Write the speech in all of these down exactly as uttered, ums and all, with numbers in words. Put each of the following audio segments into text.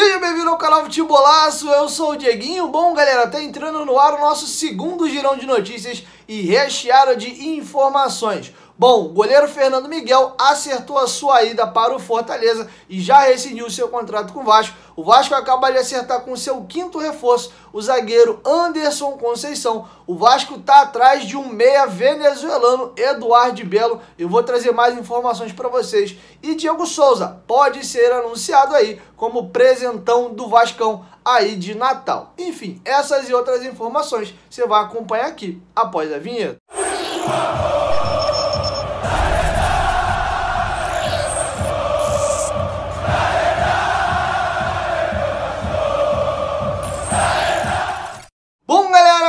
Seja bem-vindo ao canal Futbolaço, eu sou o Dieguinho. Bom, galera, tá entrando no ar o nosso segundo girão de notícias e recheado de informações. Bom, o goleiro Fernando Miguel acertou a sua ida para o Fortaleza e já rescindiu seu contrato com o Vasco. O Vasco acaba de acertar com seu quinto reforço, o zagueiro Anderson Conceição. O Vasco está atrás de um meia venezuelano, Eduard Bello. Eu vou trazer mais informações para vocês. E Diego Souza pode ser anunciado aí como presentão do Vascão aí de Natal. Enfim, essas e outras informações você vai acompanhar aqui após a vinheta.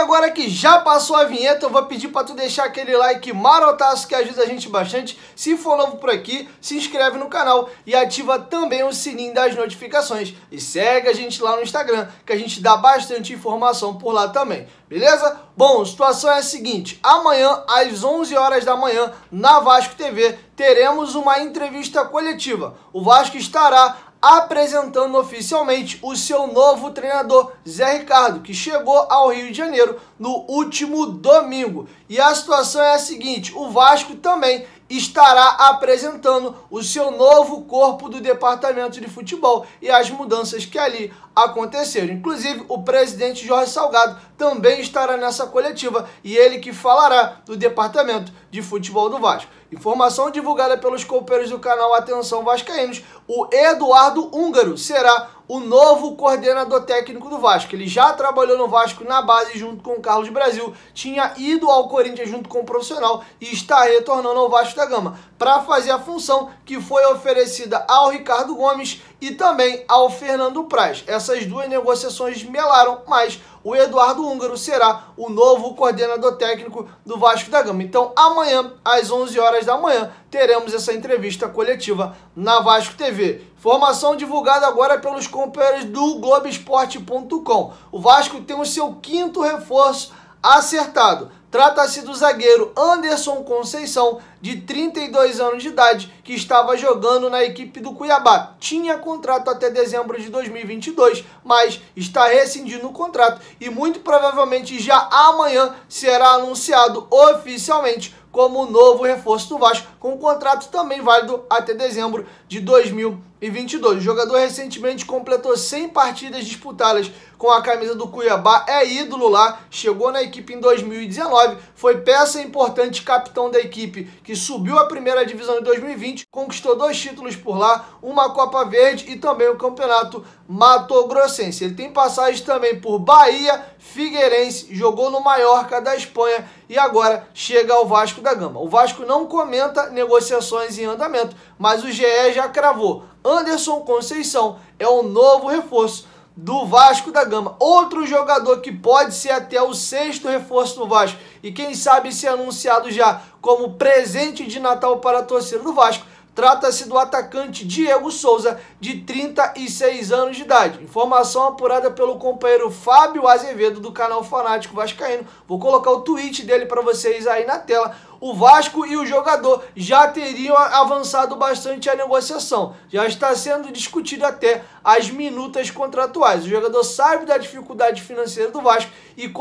Agora que já passou a vinheta, eu vou pedir para tu deixar aquele like marotaço que ajuda a gente bastante. Se for novo por aqui, se inscreve no canal e ativa também o sininho das notificações. E segue a gente lá no Instagram, que a gente dá bastante informação por lá também, beleza? Bom, a situação é a seguinte: amanhã, às onze horas da manhã, na Vasco T V, teremos uma entrevista coletiva. O Vasco estará apresentando oficialmente o seu novo treinador, Zé Ricardo, que chegou ao Rio de Janeiro no último domingo. E a situação é a seguinte: o Vasco também estará apresentando o seu novo corpo do departamento de futebol e as mudanças que ali aconteceram. Inclusive, o presidente Jorge Salgado também estará nessa coletiva e ele que falará do departamento de futebol do Vasco. Informação divulgada pelos companheiros do canal Atenção Vascaínos: o Eduardo Úngaro será o novo coordenador técnico do Vasco. Ele já trabalhou no Vasco na base junto com o Carlos de Brasil, tinha ido ao Corinthians junto com o profissional e está retornando ao Vasco da Gama para fazer a função que foi oferecida ao Ricardo Gomes e também ao Fernando Praz. Essas duas negociações melaram, mas o Eduardo Úngaro será o novo coordenador técnico do Vasco da Gama. Então, amanhã, às onze horas da manhã, teremos essa entrevista coletiva na Vasco T V. Informação divulgada agora pelos companheiros do Globoesporte ponto com. O Vasco tem o seu quinto reforço acertado. Trata-se do zagueiro Anderson Conceição, de trinta e dois anos de idade, que estava jogando na equipe do Cuiabá. Tinha contrato até dezembro de dois mil e vinte e dois, mas está rescindindo o contrato e muito provavelmente já amanhã será anunciado oficialmente como novo reforço do Vasco, com um contrato também válido até dezembro de dois mil e vinte e dois. O jogador recentemente completou cem partidas disputadas com a camisa do Cuiabá, é ídolo lá, chegou na equipe em dois mil e dezenove, foi peça importante, capitão da equipe que subiu à primeira divisão em dois mil e vinte, conquistou dois títulos por lá, uma Copa Verde e também o campeonato Mato Grossense. Ele tem passagem também por Bahia, Figueirense, jogou no Mallorca da Espanha e agora chega ao Vasco da Gama. O Vasco não comenta negociações em andamento, mas o G E já cravou: Anderson Conceição é o novo reforço do Vasco da Gama. Outro jogador que pode ser até o sexto reforço do Vasco e quem sabe ser anunciado já como presente de Natal para a torcida do Vasco, trata-se do atacante Diego Souza, de trinta e seis anos de idade. Informação apurada pelo companheiro Fábio Azevedo, do canal Fanático Vascaíno. Vou colocar o tweet dele para vocês aí na tela. O Vasco e o jogador já teriam avançado bastante a negociação. Já está sendo discutido até as minutas contratuais. O jogador sabe da dificuldade financeira do Vasco e,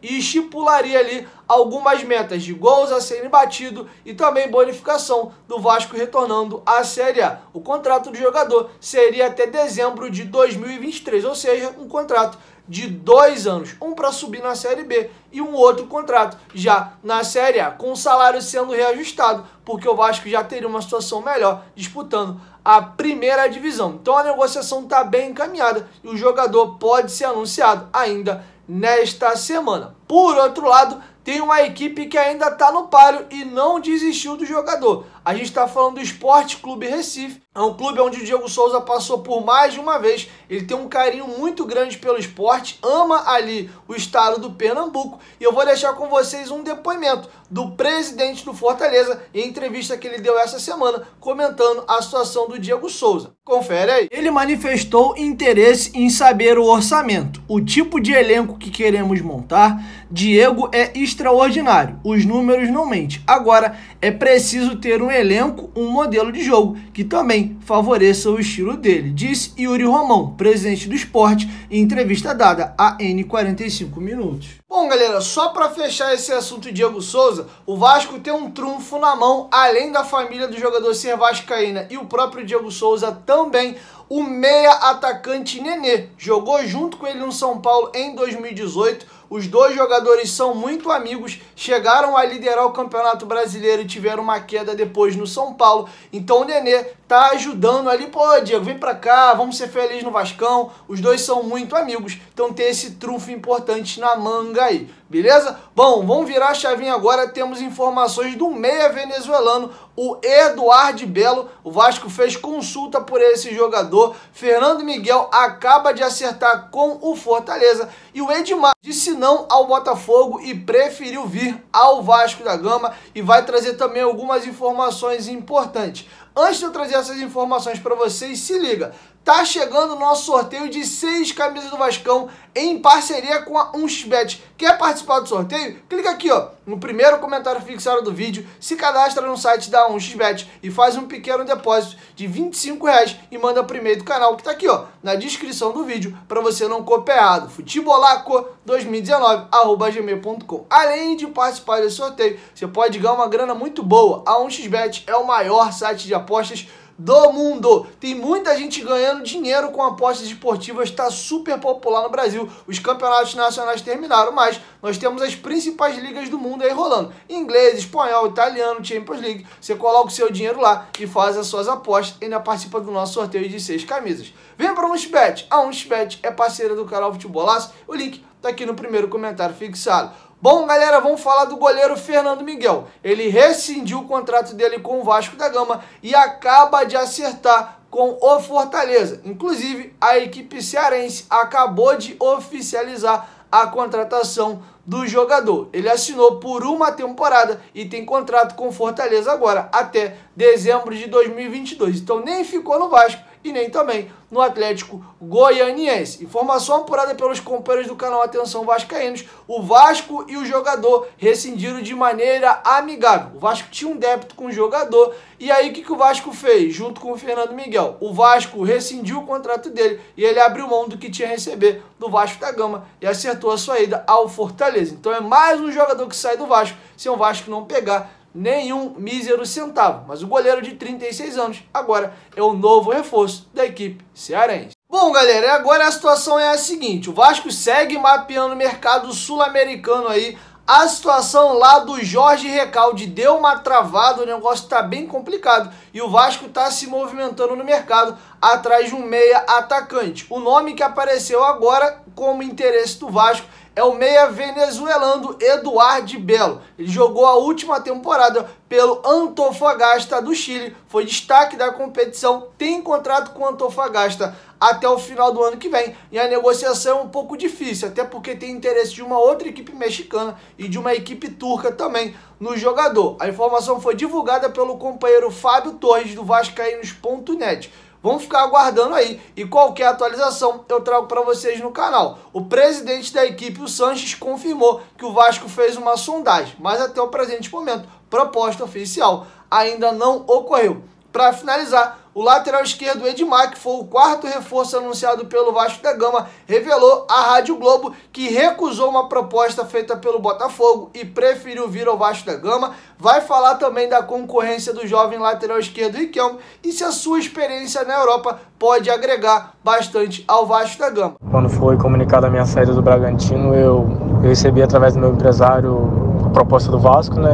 e estipularia ali algumas metas de gols a serem batidos e também bonificação do Vasco retornando à Série A. O contrato do jogador seria até dezembro de dois mil e vinte e três, ou seja, um contrato de dois anos, um para subir na Série B e um outro contrato já na Série A, com o salário sendo reajustado, porque o Vasco já teria uma situação melhor disputando a primeira divisão. Então a negociação está bem encaminhada e o jogador pode ser anunciado ainda nesta semana. Por outro lado, tem uma equipe que ainda está no páreo e não desistiu do jogador. A gente está falando do Esporte Clube Recife. É um clube onde o Diego Souza passou por mais de uma vez. Ele tem um carinho muito grande pelo esporte, ama ali o estado do Pernambuco. E eu vou deixar com vocês um depoimento do presidente do Fortaleza em entrevista que ele deu essa semana, comentando a situação do Diego Souza. Confere aí. Ele manifestou interesse em saber o orçamento, o tipo de elenco que queremos montar. Diego é extraordinário, os números não mentem. Agora é preciso ter um elenco elenco um modelo de jogo que também favoreça o estilo dele, disse Yuri Romão, presidente do esporte, em entrevista dada a N quarenta e cinco minutos. Bom, galera, só para fechar esse assunto Diego Souza, o Vasco tem um trunfo na mão, além da família do jogador ser vascaína e o próprio Diego Souza também. O meia atacante Nenê jogou junto com ele no São Paulo em dois mil e dezoito. Os dois jogadores são muito amigos, chegaram a liderar o Campeonato Brasileiro e tiveram uma queda depois no São Paulo. Então o Nenê tá ajudando ali, pô, Diego, vem pra cá, vamos ser felizes no Vascão. Os dois são muito amigos, então tem esse trunfo importante na manga aí, beleza? Bom, vamos virar a chavinha agora, temos informações do meia venezuelano, o Eduard Bello. O Vasco fez consulta por esse jogador. Fernando Miguel acaba de acertar com o Fortaleza e o Edmar disse não ao Botafogo e preferiu vir ao Vasco da Gama e vai trazer também algumas informações importantes. Antes de eu trazer essas informações para vocês, se liga, tá chegando o nosso sorteio de seis camisas do Vascão em parceria com a um x bet. Quer participar do sorteio? Clica aqui, ó, no primeiro comentário fixado do vídeo, se cadastra no site da um x bet e faz um pequeno depósito de vinte e cinco reais e manda pro e-mail do canal que tá aqui, ó, na descrição do vídeo, para você não copiado. futebolaco dois mil e dezenove arroba gmail ponto com. Além de participar desse sorteio, você pode ganhar uma grana muito boa. A um x bet é o maior site de apostas do mundo. Tem muita gente ganhando dinheiro com apostas esportivas, está super popular no Brasil. Os campeonatos nacionais terminaram, mas nós temos as principais ligas do mundo aí rolando. Inglês, espanhol, italiano, Champions League. Você coloca o seu dinheiro lá e faz as suas apostas e ainda participa do nosso sorteio de seis camisas. Vem para o um x bet. A um x bet é parceira do canal Futbolaço. O link tá aqui no primeiro comentário fixado. Bom, galera, vamos falar do goleiro Fernando Miguel. Ele rescindiu o contrato dele com o Vasco da Gama e acaba de acertar com o Fortaleza. Inclusive, a equipe cearense acabou de oficializar a contratação do jogador. Ele assinou por uma temporada e tem contrato com o Fortaleza agora, até dezembro de dois mil e vinte e dois. Então nem ficou no Vasco e nem também no Atlético Goianiense. Informação apurada pelos companheiros do canal Atenção Vascaínos, o Vasco e o jogador rescindiram de maneira amigável. O Vasco tinha um débito com o jogador e aí o que, que o Vasco fez junto com o Fernando Miguel? O Vasco rescindiu o contrato dele e ele abriu mão do que tinha a receber do Vasco da Gama e acertou a sua ida ao Fortaleza. Então é mais um jogador que sai do Vasco, se o Vasco não pegar nenhum mísero centavo, mas o goleiro de trinta e seis anos agora é o novo reforço da equipe cearense. Bom, galera, agora a situação é a seguinte, o Vasco segue mapeando o mercado sul-americano aí. A situação lá do Jorge Recalde deu uma travada, o negócio tá bem complicado e o Vasco tá se movimentando no mercado atrás de um meia atacante. O nome que apareceu agora como interesse do Vasco é o meia venezuelano Eduard Bello. Ele jogou a última temporada pelo Antofagasta do Chile, foi destaque da competição, tem contrato com o Antofagasta até o final do ano que vem. E a negociação é um pouco difícil, até porque tem interesse de uma outra equipe mexicana e de uma equipe turca também no jogador. A informação foi divulgada pelo companheiro Fábio Torres do vascaínos ponto net. Vamos ficar aguardando aí e qualquer atualização eu trago para vocês no canal. O presidente da equipe, o Sanches, confirmou que o Vasco fez uma sondagem, mas até o presente momento, proposta oficial ainda não ocorreu. Para finalizar, o lateral esquerdo Edmar, que foi o quarto reforço anunciado pelo Vasco da Gama, revelou à Rádio Globo que recusou uma proposta feita pelo Botafogo e preferiu vir ao Vasco da Gama. Vai falar também da concorrência do jovem lateral esquerdo Riquelme e se a sua experiência na Europa pode agregar bastante ao Vasco da Gama. Quando foi comunicada a minha saída do Bragantino, eu, eu recebi através do meu empresário a proposta do Vasco, né?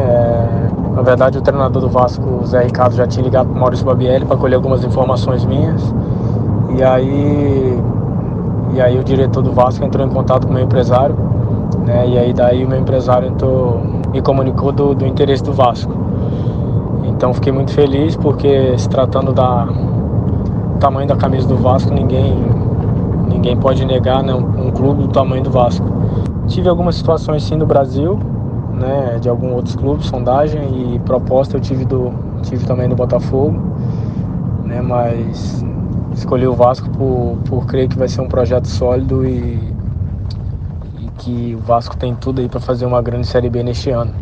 É... Na verdade, o treinador do Vasco, Zé Ricardo, já tinha ligado para o Maurício Babielli para colher algumas informações minhas. E aí, e aí o diretor do Vasco entrou em contato com o meu empresário, né? E aí daí o meu empresário entrou, me comunicou do, do interesse do Vasco. Então fiquei muito feliz porque, se tratando da, do tamanho da camisa do Vasco, ninguém, ninguém pode negar, né, um, um clube do tamanho do Vasco. Tive algumas situações sim no Brasil, né, de alguns outros clubes, sondagem e proposta eu tive, do, tive também do Botafogo, né, mas escolhi o Vasco por, por crer que vai ser um projeto sólido e, e que o Vasco tem tudo aí para fazer uma grande Série B neste ano.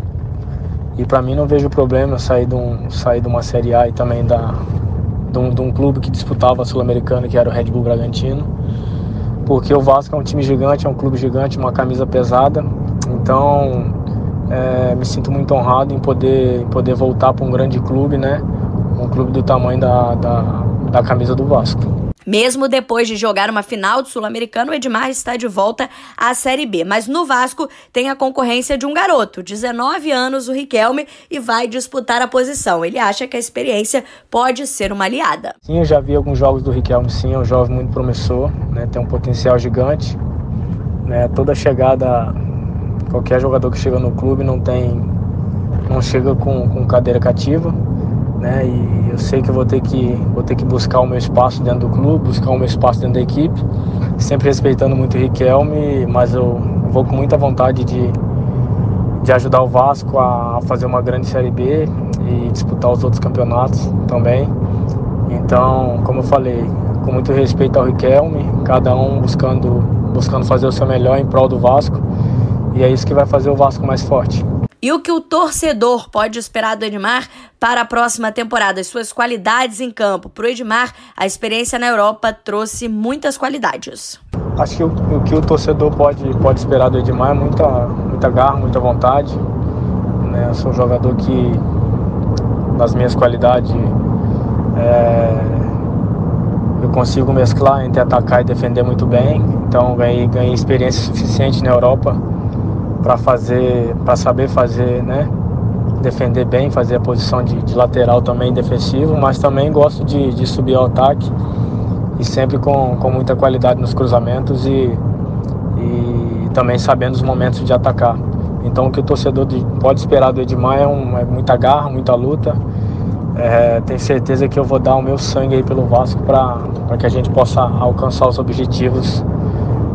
E para mim não vejo problema sair de, um, sair de uma Série A e também da, de, um, de um clube que disputava a Sul-Americana, que era o Red Bull Bragantino, porque o Vasco é um time gigante, é um clube gigante, uma camisa pesada. Então é, me sinto muito honrado em poder, em poder voltar para um grande clube, né? Um clube do tamanho da, da, da camisa do Vasco. Mesmo depois de jogar uma final do Sul-Americano, o Edmar está de volta à Série B. Mas no Vasco tem a concorrência de um garoto, dezenove anos, o Riquelme, e vai disputar a posição. Ele acha que a experiência pode ser uma aliada. Sim, eu já vi alguns jogos do Riquelme, sim, é um jovem muito promissor, né, tem um potencial gigante. Né, toda chegada, qualquer jogador que chega no clube não, tem, não chega com, com cadeira cativa. Né, e eu sei que eu vou ter que, vou ter que buscar o meu espaço dentro do clube, buscar o meu espaço dentro da equipe, sempre respeitando muito o Riquelme, mas eu vou com muita vontade de, de ajudar o Vasco a fazer uma grande Série B e disputar os outros campeonatos também. Então, como eu falei, com muito respeito ao Riquelme, cada um buscando, buscando fazer o seu melhor em prol do Vasco, e é isso que vai fazer o Vasco mais forte. E o que o torcedor pode esperar do Edmar para a próxima temporada? As suas qualidades em campo. Para o Edmar, a experiência na Europa trouxe muitas qualidades. Acho que o, o que o torcedor pode, pode esperar do Edmar é muita, muita garra, muita vontade. Né? Eu sou um jogador que, nas minhas qualidades, é, eu consigo mesclar entre atacar e defender muito bem. Então, ganhei, ganhei experiência suficiente na Europa para fazer, para saber fazer, né, defender bem, fazer a posição de, de lateral também defensivo, mas também gosto de, de subir ao ataque e sempre com, com muita qualidade nos cruzamentos e, e também sabendo os momentos de atacar. Então o que o torcedor pode esperar do Edmar é, um, é muita garra, muita luta. É, tenho certeza que eu vou dar o meu sangue aí pelo Vasco para que a gente possa alcançar os objetivos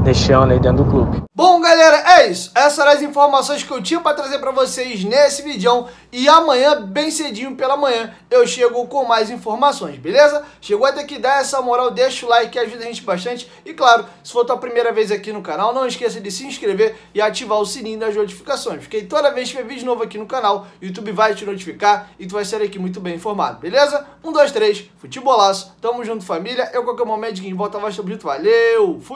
deixando aí dentro do clube. Bom, galera, é isso. Essas eram as informações que eu tinha para trazer para vocês nesse vídeo. E amanhã, bem cedinho pela manhã, eu chego com mais informações, beleza? Chegou até aqui, dá essa moral, deixa o like que ajuda a gente bastante. E claro, se for a tua primeira vez aqui no canal, não esqueça de se inscrever e ativar o sininho das notificações, porque toda vez que tiver vídeo novo aqui no canal, o YouTube vai te notificar e tu vai ser aqui muito bem informado, beleza? um, dois, três, futebolaço. Tamo junto, família. Eu, qualquer momento, Dieguinho, volta a voz, tamo junto. Valeu, fui!